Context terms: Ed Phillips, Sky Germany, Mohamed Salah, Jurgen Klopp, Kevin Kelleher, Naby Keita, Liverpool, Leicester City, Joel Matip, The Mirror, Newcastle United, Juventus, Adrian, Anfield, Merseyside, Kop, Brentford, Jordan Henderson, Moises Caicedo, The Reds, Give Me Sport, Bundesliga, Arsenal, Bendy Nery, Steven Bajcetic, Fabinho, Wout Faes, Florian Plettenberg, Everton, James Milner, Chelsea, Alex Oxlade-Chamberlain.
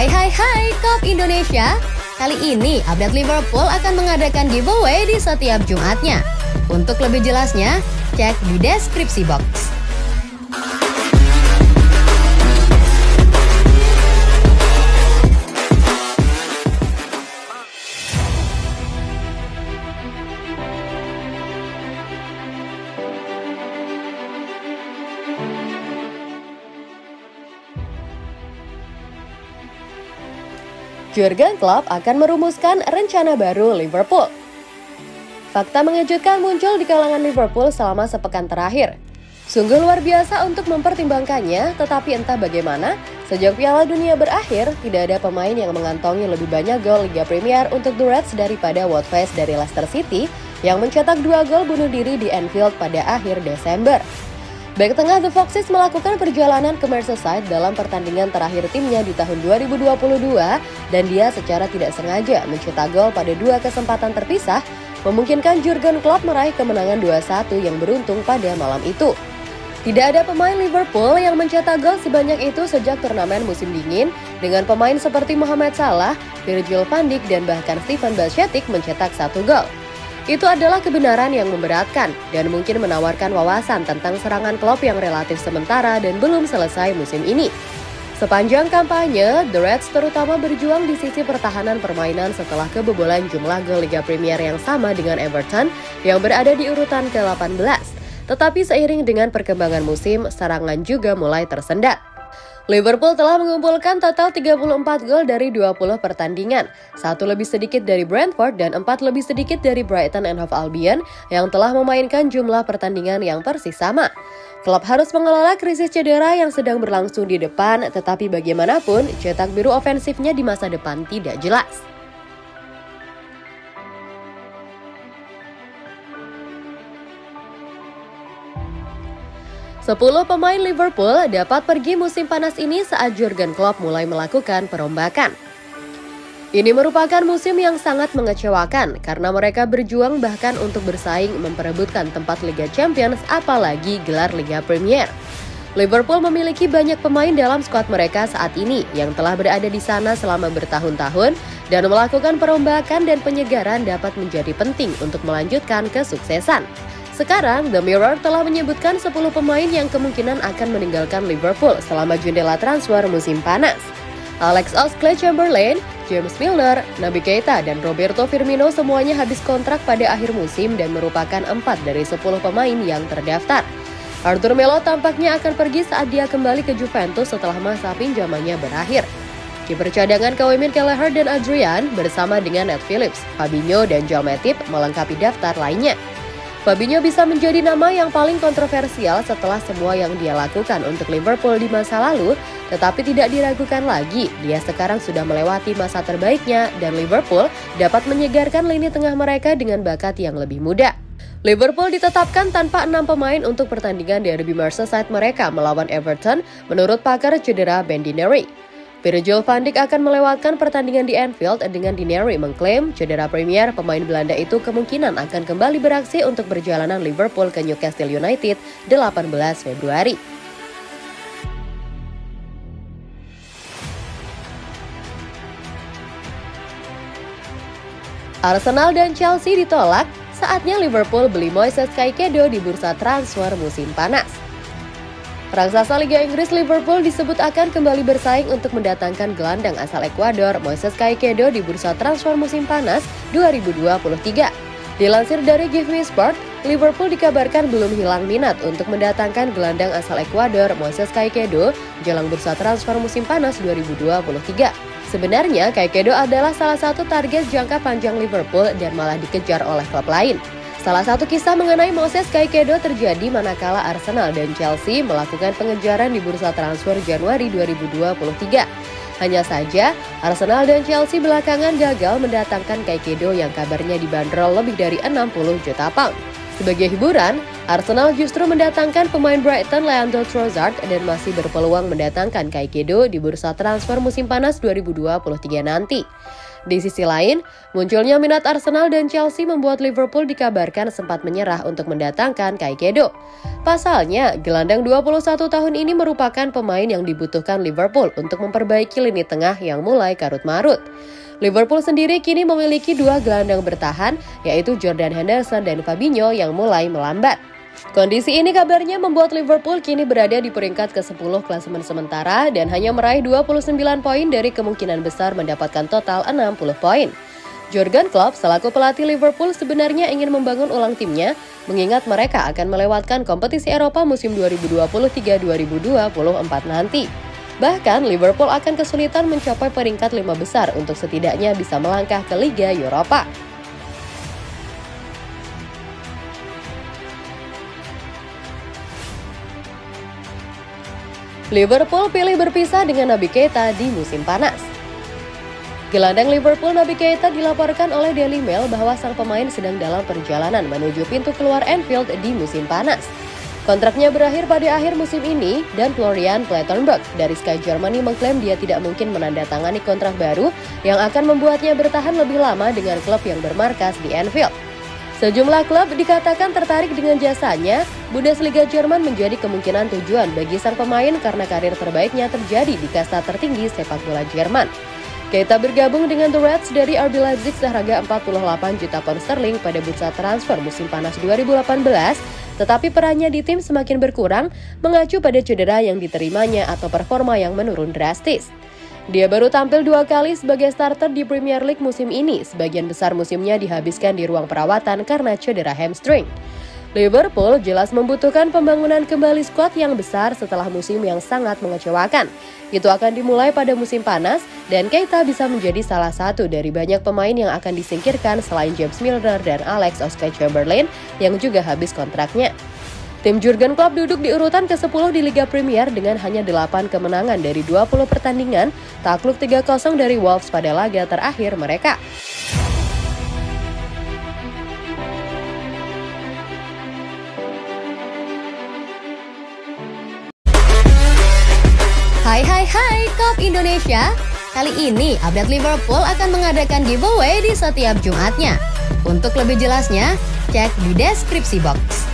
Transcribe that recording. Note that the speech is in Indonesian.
Hai Kop Indonesia. Kali ini update Liverpool akan mengadakan giveaway di setiap Jumatnya. Untuk lebih jelasnya, cek di deskripsi box. Jurgen Klopp akan merumuskan rencana baru Liverpool. Fakta mengejutkan muncul di kalangan Liverpool selama sepekan terakhir. Sungguh luar biasa untuk mempertimbangkannya, tetapi entah bagaimana, sejak Piala Dunia berakhir, tidak ada pemain yang mengantongi lebih banyak gol Liga Premier untuk The Reds daripada Wout Faes dari Leicester City yang mencetak 2 gol bunuh diri di Anfield pada akhir Desember. Bek tengah The Foxes melakukan perjalanan ke Merseyside dalam pertandingan terakhir timnya di tahun 2022 dan dia secara tidak sengaja mencetak gol pada 2 kesempatan terpisah, memungkinkan Jurgen Klopp meraih kemenangan 2-1 yang beruntung pada malam itu. Tidak ada pemain Liverpool yang mencetak gol sebanyak itu sejak turnamen musim dingin, dengan pemain seperti Mohamed Salah, Virgil van Dijk dan bahkan Steven Bajcetic mencetak 1 gol. Itu adalah kebenaran yang memberatkan dan mungkin menawarkan wawasan tentang serangan Klopp yang relatif sementara dan belum selesai musim ini. Sepanjang kampanye, The Reds terutama berjuang di sisi pertahanan permainan setelah kebobolan jumlah gol Liga Premier yang sama dengan Everton yang berada di urutan ke-18. Tetapi seiring dengan perkembangan musim, serangan juga mulai tersendat. Liverpool telah mengumpulkan total 34 gol dari 20 pertandingan, 1 lebih sedikit dari Brentford dan 4 lebih sedikit dari Brighton and Hove Albion yang telah memainkan jumlah pertandingan yang persis sama. Klopp harus mengelola krisis cedera yang sedang berlangsung di depan, tetapi bagaimanapun cetak biru ofensifnya di masa depan tidak jelas. Sepuluh pemain Liverpool dapat pergi musim panas ini saat Jurgen Klopp mulai melakukan perombakan. Ini merupakan musim yang sangat mengecewakan karena mereka berjuang bahkan untuk bersaing memperebutkan tempat Liga Champions apalagi gelar Liga Premier. Liverpool memiliki banyak pemain dalam skuad mereka saat ini yang telah berada di sana selama bertahun-tahun dan melakukan perombakan dan penyegaran dapat menjadi penting untuk melanjutkan kesuksesan. Sekarang, The Mirror telah menyebutkan 10 pemain yang kemungkinan akan meninggalkan Liverpool selama jendela transfer musim panas. Alex Oxlade-Chamberlain, James Milner, Naby Keita, dan Roberto Firmino semuanya habis kontrak pada akhir musim dan merupakan 4 dari 10 pemain yang terdaftar. Arthur Melo tampaknya akan pergi saat dia kembali ke Juventus setelah masa pinjamannya berakhir. Kiper cadangan Kevin Kelleher dan Adrian bersama dengan Ed Phillips, Fabinho, dan Joel Matip melengkapi daftar lainnya. Fabinho bisa menjadi nama yang paling kontroversial setelah semua yang dia lakukan untuk Liverpool di masa lalu, tetapi tidak diragukan lagi, dia sekarang sudah melewati masa terbaiknya dan Liverpool dapat menyegarkan lini tengah mereka dengan bakat yang lebih muda. Liverpool ditetapkan tanpa 6 pemain untuk pertandingan derby Merseyside mereka melawan Everton menurut pakar cedera Bendy Nery. Virgil van Dijk akan melewatkan pertandingan di Anfield dengan Nery mengklaim cedera Premier pemain Belanda itu kemungkinan akan kembali beraksi untuk perjalanan Liverpool ke Newcastle United 18 Februari. Arsenal dan Chelsea ditolak, saatnya Liverpool beli Moises Caicedo di bursa transfer musim panas. Raksasa Liga Inggris Liverpool disebut akan kembali bersaing untuk mendatangkan gelandang asal Ekuador Moises Caicedo di bursa transfer musim panas 2023. Dilansir dari Give Me Sport, Liverpool dikabarkan belum hilang minat untuk mendatangkan gelandang asal Ekuador Moises Caicedo jelang bursa transfer musim panas 2023. Sebenarnya, Caicedo adalah salah satu target jangka panjang Liverpool dan malah dikejar oleh klub lain. Salah satu kisah mengenai Moises Caicedo terjadi manakala Arsenal dan Chelsea melakukan pengejaran di bursa transfer Januari 2023. Hanya saja, Arsenal dan Chelsea belakangan gagal mendatangkan Caicedo yang kabarnya dibanderol lebih dari 60 juta pound. Sebagai hiburan, Arsenal justru mendatangkan pemain Brighton Leandro Trossard dan masih berpeluang mendatangkan Caicedo di bursa transfer musim panas 2023 nanti. Di sisi lain, munculnya minat Arsenal dan Chelsea membuat Liverpool dikabarkan sempat menyerah untuk mendatangkan Caicedo. Pasalnya, gelandang 21 tahun ini merupakan pemain yang dibutuhkan Liverpool untuk memperbaiki lini tengah yang mulai karut-marut. Liverpool sendiri kini memiliki dua gelandang bertahan, yaitu Jordan Henderson dan Fabinho yang mulai melambat. Kondisi ini kabarnya membuat Liverpool kini berada di peringkat ke-10 klasemen sementara dan hanya meraih 29 poin dari kemungkinan besar mendapatkan total 60 poin. Jurgen Klopp selaku pelatih Liverpool sebenarnya ingin membangun ulang timnya, mengingat mereka akan melewatkan kompetisi Eropa musim 2023-2024 nanti. Bahkan Liverpool akan kesulitan mencapai peringkat 5 besar untuk setidaknya bisa melangkah ke Liga Eropa. Liverpool pilih berpisah dengan Naby Keita di musim panas. Gelandang Liverpool Naby Keita dilaporkan oleh Daily Mail bahwa sang pemain sedang dalam perjalanan menuju pintu keluar Anfield di musim panas. Kontraknya berakhir pada akhir musim ini dan Florian Plettenberg dari Sky Germany mengklaim dia tidak mungkin menandatangani kontrak baru yang akan membuatnya bertahan lebih lama dengan klub yang bermarkas di Anfield. Sejumlah klub dikatakan tertarik dengan jasanya. Bundesliga Jerman menjadi kemungkinan tujuan bagi sang pemain karena karir terbaiknya terjadi di kasta tertinggi sepak bola Jerman. Keita bergabung dengan The Reds dari RB Leipzig seharga 48 juta pound sterling pada bursa transfer musim panas 2018, tetapi perannya di tim semakin berkurang mengacu pada cedera yang diterimanya atau performa yang menurun drastis. Dia baru tampil 2 kali sebagai starter di Premier League musim ini, sebagian besar musimnya dihabiskan di ruang perawatan karena cedera hamstring. Liverpool jelas membutuhkan pembangunan kembali skuad yang besar setelah musim yang sangat mengecewakan. Itu akan dimulai pada musim panas dan Keita bisa menjadi salah satu dari banyak pemain yang akan disingkirkan selain James Milner dan Alex Oxlade-Chamberlain yang juga habis kontraknya. Tim Jurgen Klopp duduk di urutan ke-10 di Liga Premier dengan hanya 8 kemenangan dari 20 pertandingan, takluk 3-0 dari Wolves pada laga terakhir mereka. Hai Klub Indonesia! Kali ini update Liverpool akan mengadakan giveaway di setiap Jumatnya. Untuk lebih jelasnya, cek di deskripsi box.